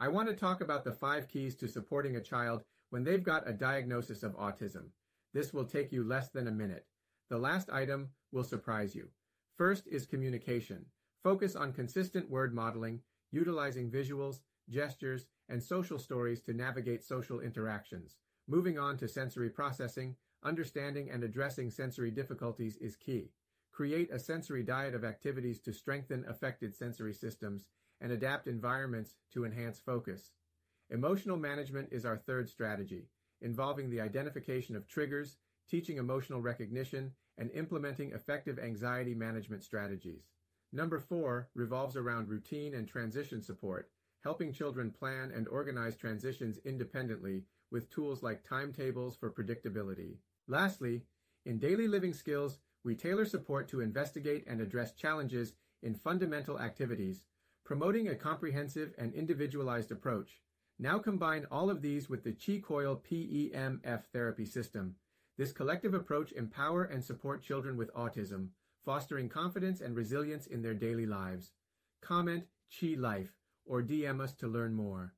I want to talk about the 5 keys to supporting a child when they've got a diagnosis of autism. This will take you less than a minute. The last item will surprise you. First is communication. Focus on consistent word modeling, utilizing visuals, gestures, and social stories to navigate social interactions. Moving on to sensory processing, understanding and addressing sensory difficulties is key. Create a sensory diet of activities to strengthen affected sensory systems and adapt environments to enhance focus. Emotional management is our third strategy, involving the identification of triggers, teaching emotional recognition, and implementing effective anxiety management strategies. Number 4 revolves around routine and transition support, helping children plan and organize transitions independently with tools like timetables for predictability. Lastly, in daily living skills, we tailor support to investigate and address challenges in fundamental activities, promoting a comprehensive and individualized approach. Now combine all of these with the Qi Coil PEMF therapy system. This collective approach empowers and supports children with autism, fostering confidence and resilience in their daily lives. Comment Qi Life or DM us to learn more.